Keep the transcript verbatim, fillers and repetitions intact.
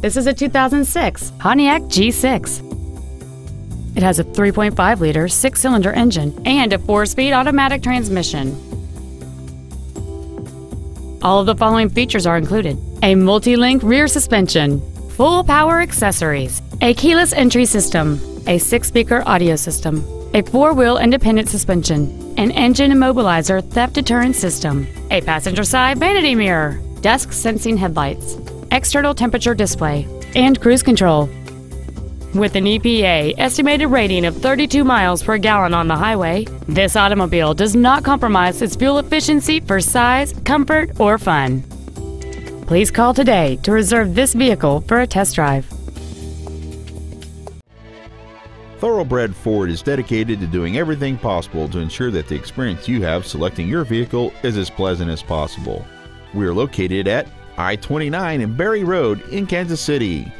This is a two thousand six Pontiac G six. It has a three point five liter six-cylinder engine and a four-speed automatic transmission. All of the following features are included: a multi-link rear suspension, full power accessories, a keyless entry system, a six-speaker audio system, a four-wheel independent suspension, an engine immobilizer theft deterrent system, a passenger side vanity mirror, dusk sensing headlights, external temperature display, and cruise control. With an E P A estimated rating of thirty-two miles per gallon on the highway, this automobile does not compromise its fuel efficiency for size, comfort, or fun. Please call today to reserve this vehicle for a test drive. Thoroughbred Ford is dedicated to doing everything possible to ensure that the experience you have selecting your vehicle is as pleasant as possible. We are located at I twenty-nine and Berry Road in Kansas City.